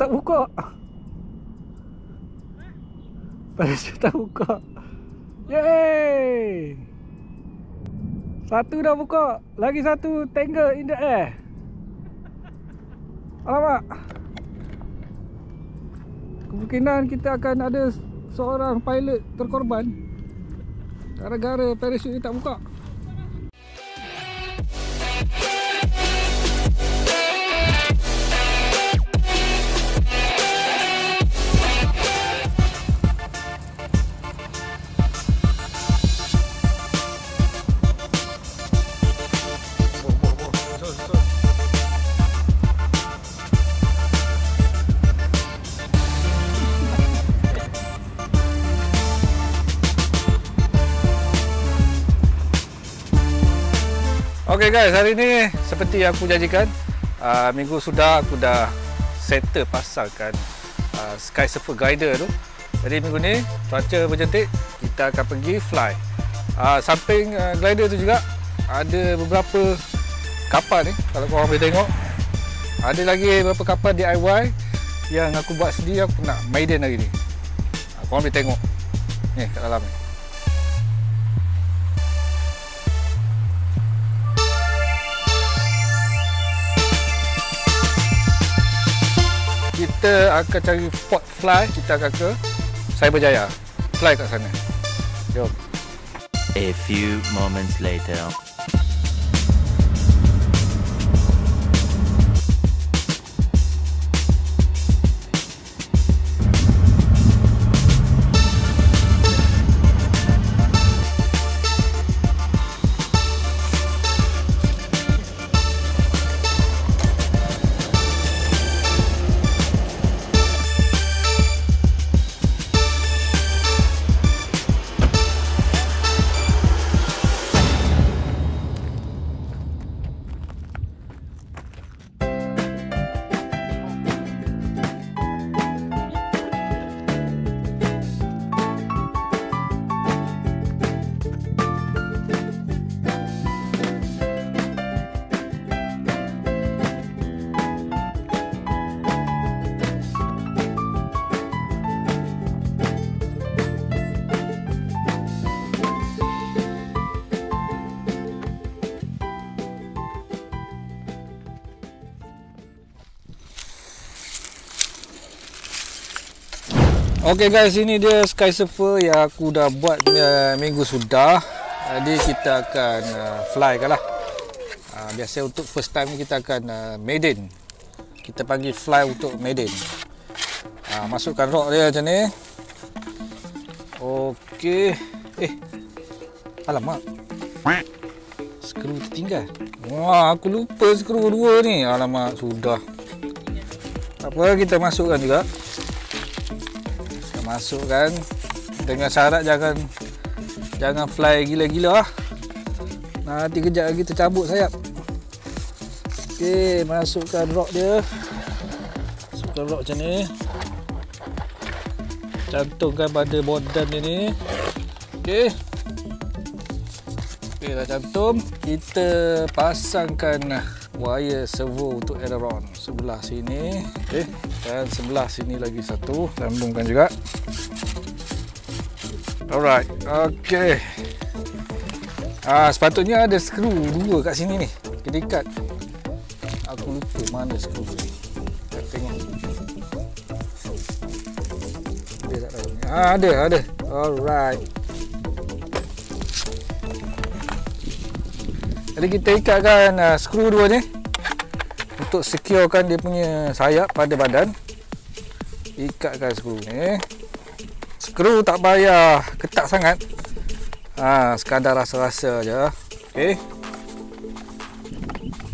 tak buka. Parachute tak buka. Yeay. Satu dah buka. Lagi satu tangle in the air. Alamak. Kemungkinan kita akan ada seorang pilot terkorban gara-gara parachute ni tak buka. Okay guys, hari ni seperti aku janjikan, minggu sudah aku dah settle pasangkan Sky Surfer Glider tu. Jadi minggu ni cuaca berjentik, kita akan pergi fly. Samping glider tu juga ada beberapa kapal ni, kalau korang boleh tengok. Ada lagi beberapa kapal DIY yang aku buat sendiri, aku nak maiden hari ni. Korang boleh tengok ni kat dalam ni. Kita akan cari spot fly, kita akan ke Cyberjaya fly kat sana. Jom. A few moments later. Ok guys, ini dia Sky Surfer yang aku dah buat minggu sudah. Jadi kita akan fly kan lah. Biasa untuk first time kita akan maiden. Kita panggil fly untuk maiden. Masukkan rock dia macam ni. Ok. Alamak, skru tertinggal. Wah, aku lupa skru dua ni. Alamak, sudah. Tak apa, kita masukkan juga. Masukkan dengan syarat jangan fly gila-gila, nanti kejap lagi tercabut sayap. Okey, masukkan rock dia. Masukkan rock macam ni. Cantumkan pada bordan dia ni. Okey. Okey, dah cantum. Kita pasangkan wire servo untuk aileron sebelah sini. Okey. Dan sebelah sini lagi satu, sambungkan juga. Alright, ok. Sepatutnya ada skru dua kat sini ni. Dekat. Aku lupa mana skru tu. Tak tengok. Dia tak tahu. Ada. Alright. Jadi kita ikatkan skru dua ni. Untuk securekan dia punya sayap pada badan, ikatkan skru ni. Skru tak payah ketat sangat, sekadar rasa-rasa je.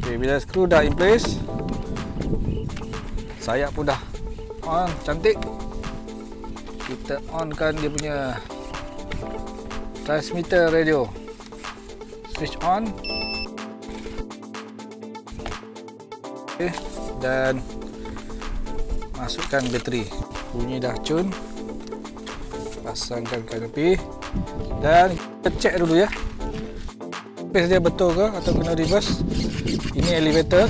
Okay, bila skru dah in place, sayap pun dah on, cantik. Kita onkan dia punya transmitter radio, switch on. Okay, dan masukkan bateri. Bunyi dah cun. Pasangkan kanopi dan kita cek dulu ya. Pace dia betul ke atau kena reverse? Ini elevator.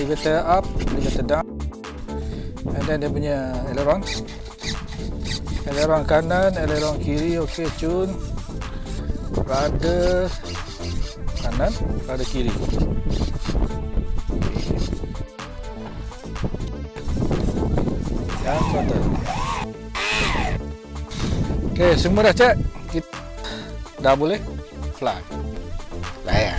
Elevator up, elevator down. dan dia punya aileron, aileron kanan, aileron kiri. Okey, cun rudder kanan, rudder kiri. Yang rudder. Okey, semua dah cek. Kita dah boleh fly. Layar.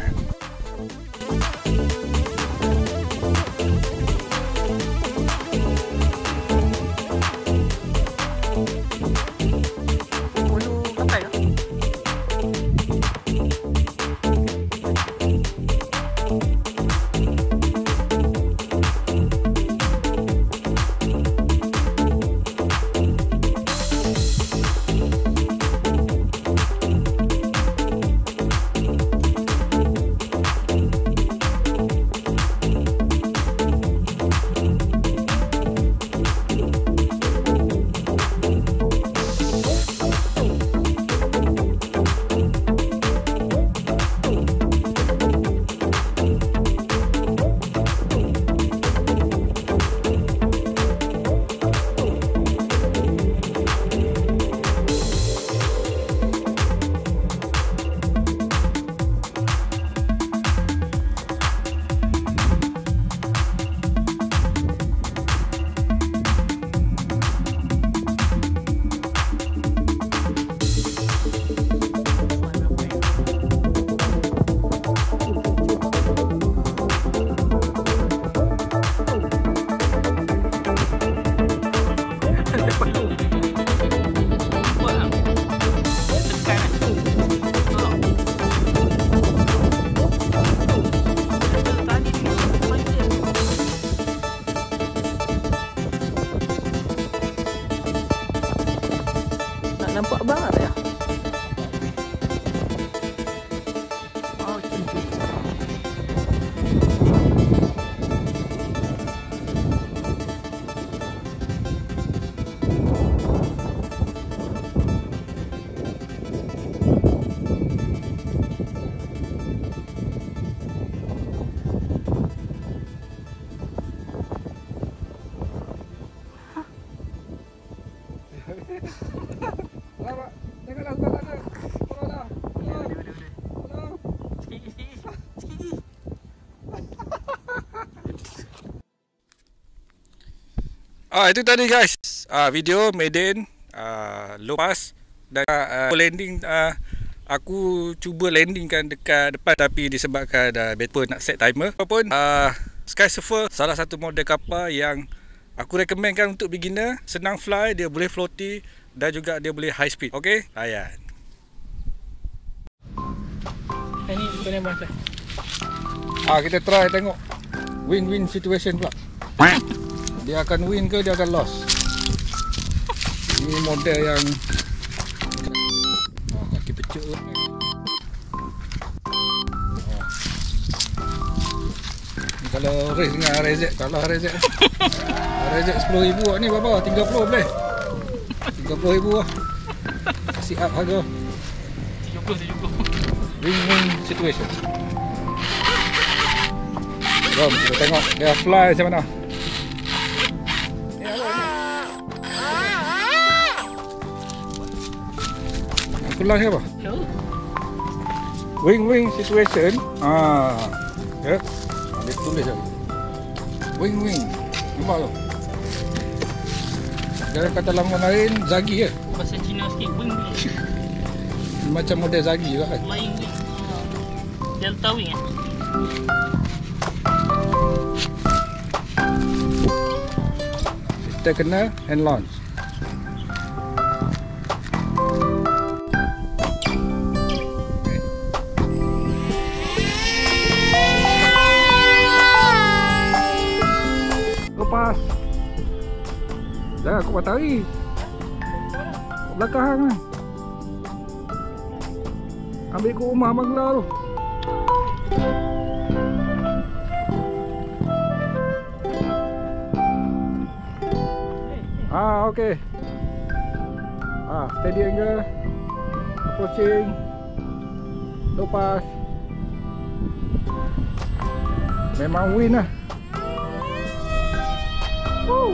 Nampak banget ya. Oh, cincin. Itu tadi guys, video maiden lepas dan landing. Aku cuba landingkan dekat depan tapi disebabkan battery nak set timer. Apapun, Sky Surfer salah satu model kapal yang aku rekomenkan untuk beginner. Senang fly, dia boleh floaty dan juga dia boleh high speed. Okey, layan. Ini boleh buat lah. Kita try tengok win-win situation pula. Dia akan win ke dia akan loss? Ini model yang kaki pecuk. Ni kalau race dengan Arizik, kalah Arizik. Arizik 10,000 ni berapa? 30 boleh? 30,000 lah. Kasih up harga 70. Win-win situation. Jom kita tengok dia fly macam mana. Pulang siapa? Wing-wing situation. Ya. Dia tulis tadi. Wing-wing. Nampak tu? Dalam kata lama lain, Zagi ke? Bahasa Cina sikit, wing-wing. Macam model Zagi juga kan? Main wing. Delta wing kan? Kita kena hand launch. Jangan aku matahari belakang kan. Ambil ikut rumah Bangla tu. Okey. Steady angle. Approaching. Lepas. Memang win lah. Woo.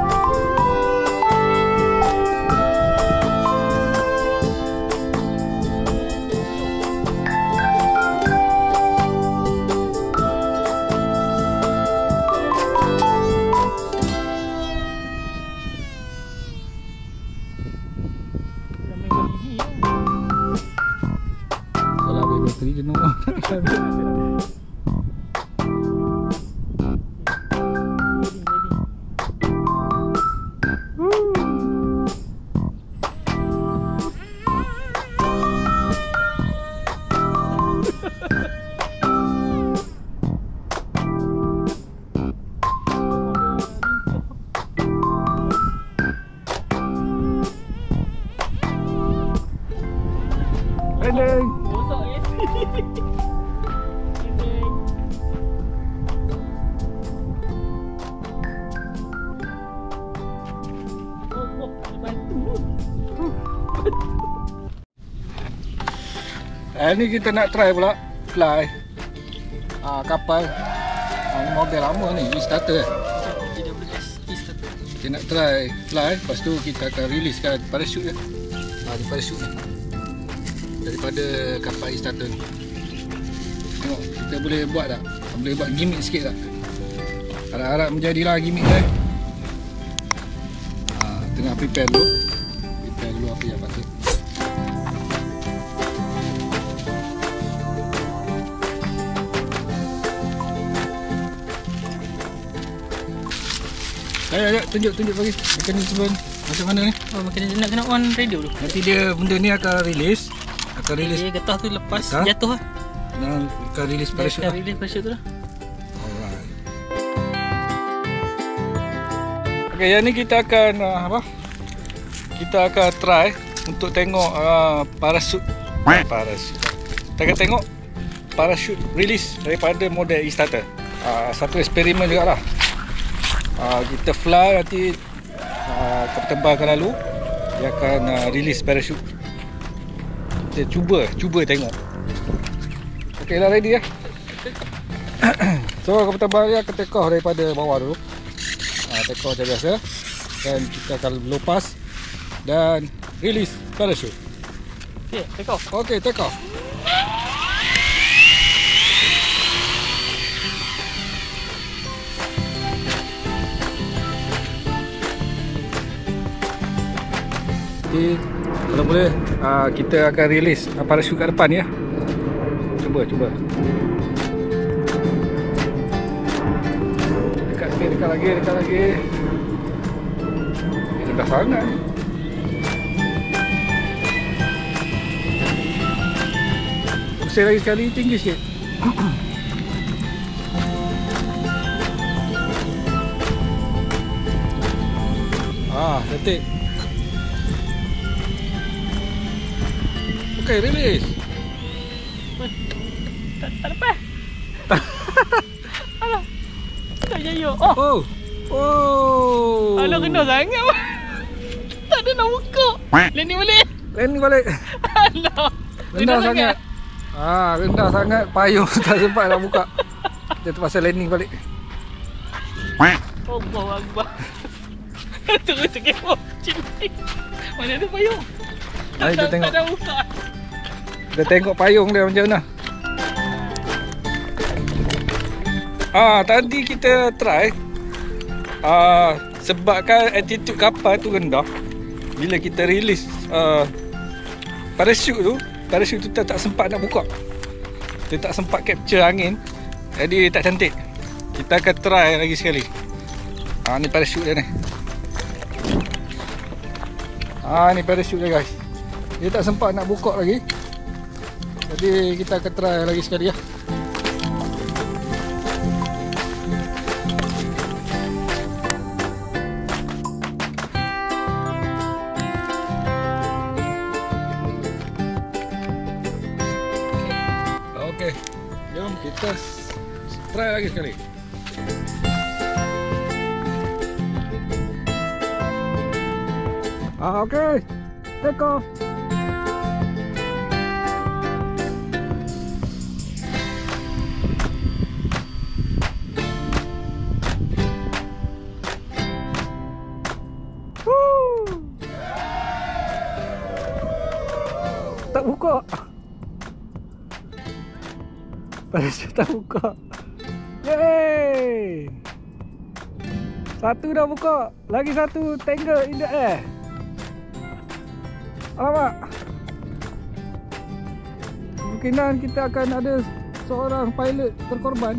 Ini kita nak try pula fly kapal model lama ni, E-starter. Kita nak try fly, lepas tu kita akan riliskan parachute dia. Parachute ni daripada kapal E-starter ni. Tengok kita boleh buat tak? Boleh buat gimmick sikit tak? Harap-harap menjadilah gimmick dia. Tengah prepare dulu. Prepare dulu apa yang patut. Ayah, tunjuk bagi mekanisme macam mana ni. Oh, mekanisme nak kena on radio dulu. Nanti dia benda ni akan release. Dia getah tu lepas getah. Jatuh lah. Dan akan release parachute. Akan release parachute tu lah. Alright. Okey, yang ni kita akan apa? Kita akan try untuk tengok parachute. Kita akan tengok parachute release daripada model E-starter. Satu eksperimen jugalah. Kita fly nanti kapten bar akan lalu, dia akan release parachute. Kita cuba tengok. Okey, dah ready ya. So kapten bar dia akan take off daripada bawah dulu, take off macam biasa, dan kita akan lepas dan release parachute. Okey, take off. Jadi, kalau boleh kita akan release parachute kat depan ya. Cuba. Dekat lagi. Dekat sangat. Pusing lagi sekali, tinggi sikit. Cantik. Okey, release. Tak lepas. Alah. Tak jaya. Oh. Alah, kena sangat. Tak ada nak buka. Landing balik. Alah. Rendah sangat. Rendah sangat. Payung tak sempat nak buka. Dia terpaksa landing balik. Allahu Akbar. Terus kepok. Mana ada payung? Kita tengok payung dia macam mana. Tadi kita try sebabkan attitude kapal tu rendah. Bila kita release parachute tu tak sempat nak buka. Dia tak sempat capture angin. Jadi tak cantik. Kita akan try lagi sekali. Ni parachute dia ni. Ni parachute dia guys. Dia tak sempat nak buka lagi. Jadi kita akan try lagi sekali ya. Okey. Jom kita try lagi sekali. Okey. Take off. tak buka. Parachute tak buka. Yeay. Satu dah buka. Lagi satu tangle in the air. Alamak. Kemungkinan kita akan ada seorang pilot terkorban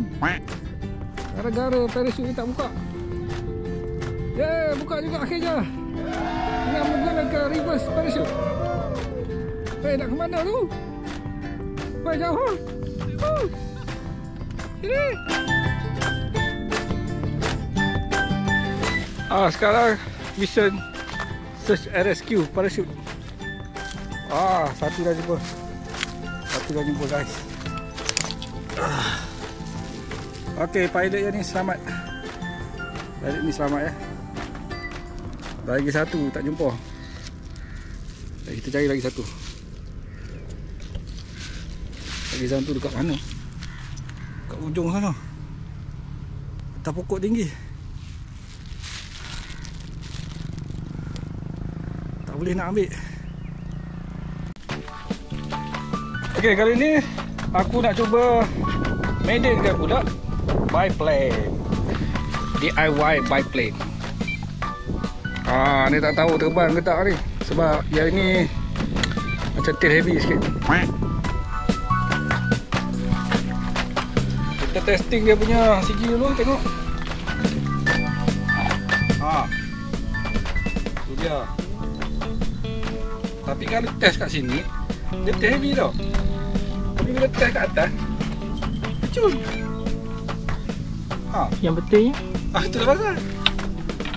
gara-gara parachute ni tak buka. Yeay, buka juga akhirnya. Dengan menggunakan reverse parachute. Weh, nak ke mana tu? Weh, jauh. Oh. Sini. Ah, sekarang mission search and rescue parachute. Ah, satu dah jumpa. Satu dah jumpa, guys. Ah. Okey, pilot yang ni selamat. Pilot ni selamat ya. Lagi satu tak jumpa. Kita cari lagi satu. Lagi satu dekat mana? Dekat ujung sana. Atas pokok tinggi. Tak boleh nak ambil. Okey, kali ni aku nak cuba medankan pula biplane. DIY biplane. Ah, ni tak tahu terbang ke tak ni. Sebab yang ni macam tail heavy sikit. Kita testing dia punya segi dulu, tengok. Ah. Tu dia. Tapi kalau test kat sini, dia tail heavy tau. Tapi bila test kat atas, cun. Ah, yang betulnya. Ah, tu lah pasal.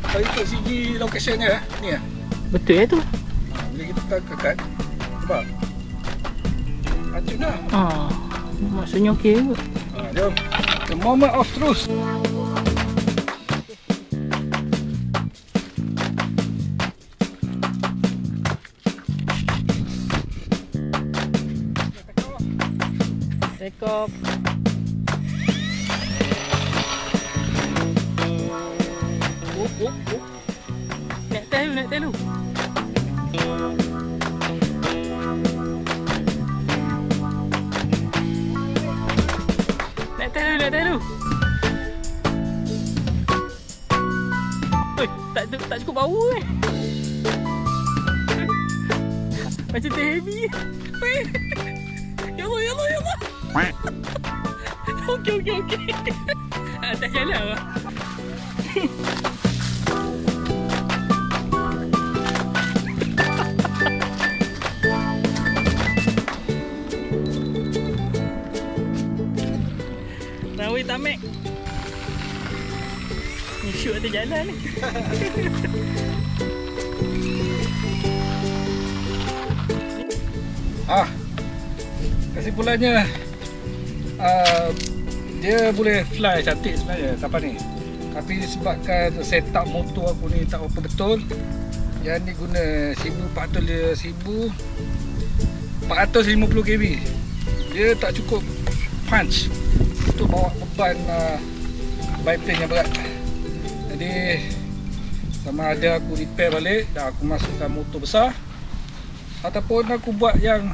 Kalau ikut segi lokasi ni lah, ni lah. Betul ya tu? Ha, bila kita tekan, nampak? Acun lah. Haa, maksudnya ok juga. Haa, jom. The moment of truth. Rekop. Oh. Naik telu. Naik telu. Oi, tak cukup bau eh. Macam teh heavy. Oi. Yolo. Okey. Tak jalan. Tamek. Ni shoot atas jalan ni. Ah. Kesimpulannya dia boleh fly cantik sebenarnya kapal ni. Tapi disebabkan setup motor aku ni tak apa betul. Yang ni guna 1450 kb. Dia tak cukup punch untuk bawa beban biplane yang berat. Jadi sama ada aku repair balik dan aku masukkan motor besar ataupun aku buat yang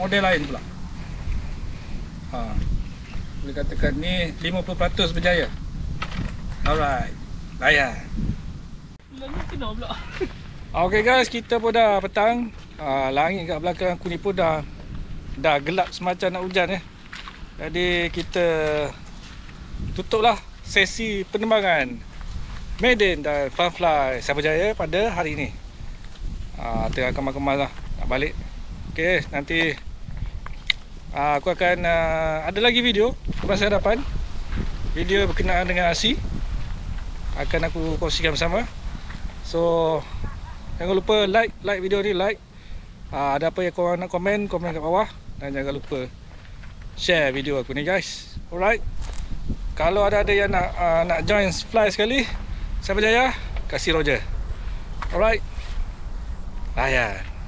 model lain pula. Ha, boleh katakan ni 50% berjaya. Alright, layan. Okay guys, kita pun dah petang. Langit kat belakang aku ni pun dah gelap semacam nak hujan. Jadi kita tutuplah sesi penerbangan Maiden dan Funfly Cyberjaya pada hari ini. Tengah kemas-kemas lah nak balik. Okey, nanti aku akan ada lagi video masa hadapan. Video berkenaan dengan ASI akan aku kongsikan bersama. So jangan lupa like video ni, like. Ada apa yang korang nak komen kat bawah dan jangan lupa share video aku ni guys. Alright. Kalau ada yang nak join fly sekali, Cyberjaya, kasih Roger. Alright. Layan.